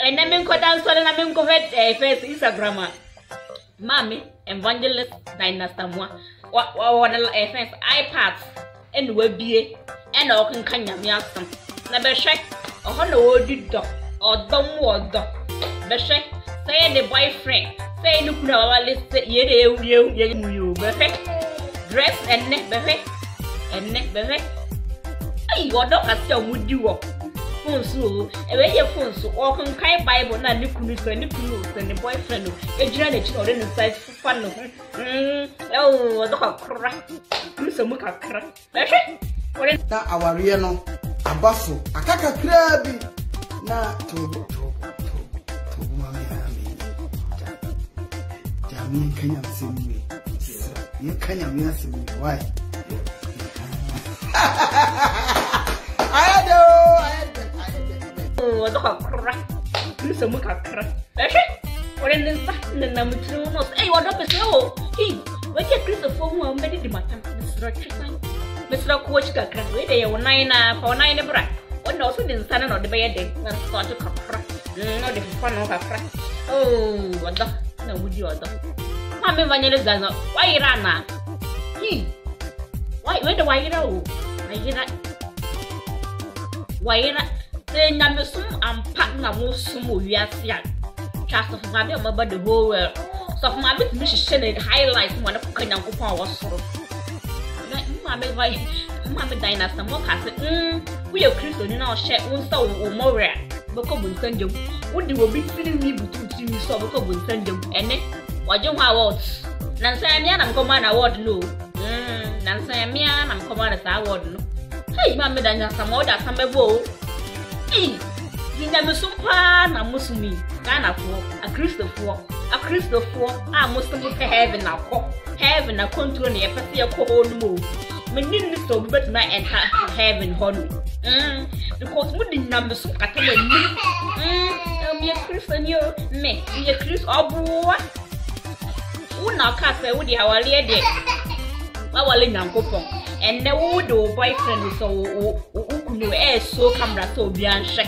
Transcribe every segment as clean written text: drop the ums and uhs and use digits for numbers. Enamimko dance wala na mimko vet face Instagram. Mami Evangelist Diana Asamoah wana face iPad and webie and okinkan nyamiasam. Na beshe oho na wodido odom wodo. Beshe say the boyfriend say no kuna wa list yere yere muyo beshe dress and neck beshe ay wodo kasi omudiwo. Phone away your phone so or can cry Bible and the boyfriend a journalist or inside funnel. Oh, look at crack. Do some look at crack. That our Riano, a buffalo, a caca crabby. Now to Mammy. Can send me? You can't answer me. Why? So much a crack. Or in the fact, the number two knows. Hey, what up is low? Hey, what you create the phone? How many did my time? Mr. Coach got graduated on 9 for 9 a brat. One also didn't stand on the bed. That's not a crack. Not if one of a crack. Oh, what the? No, would you other? Mammy Vanilla does not. Why Rana? He? Why? Where do I go? I hear that. Why not? Then I'm partner most we are Trust of my about the whole world. So my bit mission highlights one of Kanyaku was so. Mammy Dynasty more has we are Christian in our share one soul or more rare. Boko send you. Would you be feeling me between you so Boko send you? And then, what you awards? Nancy and command award no. Nancy and command award no. Hey, Mammy Dynasty, some more that's na musumi Ghana for a Christopher, I must look to heaven now. Heaven, I come to an epithet of cold move. Meaning, so better not enter heaven, honey. Because what the numbers of Catalan me a Christian, you may be a Christ or boy. Who now cast a woody our lady? Our lady, Uncle Pong, and the old boyfriend so. So camera so beyond shake.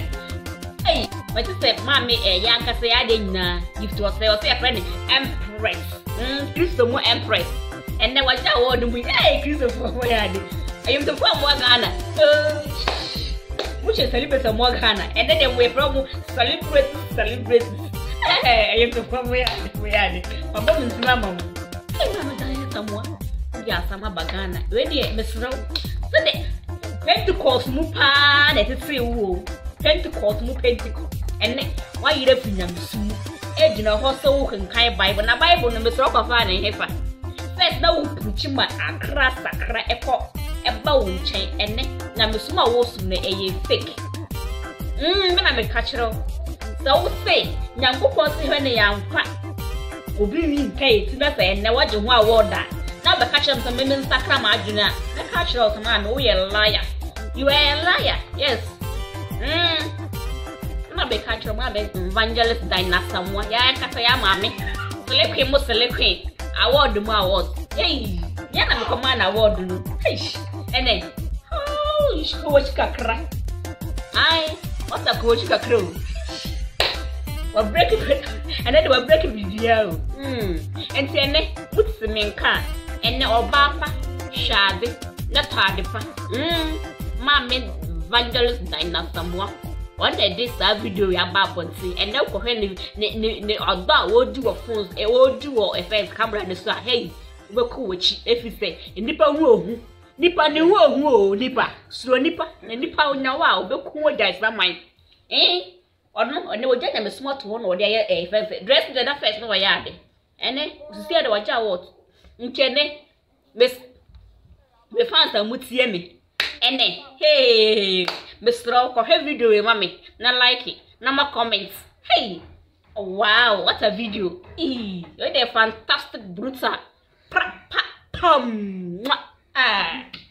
Hey, but you said, Mammy, a young say I didn't give to us a friend, Empress. Christo more Empress. And then what that word we hey, Christopher, I am the form of Ghana. Which is celebrate more Ghana. And then we from celebrate. Hey, I am the form we had it. My mom is Mamma. Hey, Mamma, Diana Asamoah. Yeah, some of Ghana. Ready, Miss Row. Pentecost mupa that is free wool. Pentecost mu Pentecost. And why you left in them soon? Edge in a hostel can kind Bible and a Bible number of a fan and heifer. First, no preaching my across a crack a pop, a bone chain, and Namusuma was soon a fake. When I'm a catcher. So say, Yanko Ponsi when a young crack will be in pay to nothing and never do one word that. Now, the catcher of some women sacramagina. The catcher of man, we are a liar. You are a liar, yes. Not be catcher, my Evangelist Diana Asamoah. Yeah, Kataya, Mammy. Select him, select him. Award the awards. Hey, Yana command award. And then, oh, you should coach Kakra. Aye, what's a coach Kakro? We'll break it, and then we'll break it with you. And then, what's the main car? And the Obama, Shadi, not Hardipa. Mammy Evangelist Diana Asamoah. One day this video we are about to see, and now when the other old duo phones, a old duo FS camera, and so hey, we're cool with you if you say, Nippa woo, Nippa new woo, Nippa, slow Nippa, and Nippa now, wow, we're cool, that's not mine. Eh? Or no, and they were just a smart one or their FS dressed in the first no yard. And then, see the watch out. Nchene, Miss, we found some mutiemi. And then, hey, Miss Rock, or her video, mommy. Not like it, not my comments. Hey, wow, what a video! Eee, you're a fantastic brutal. Pum, ah.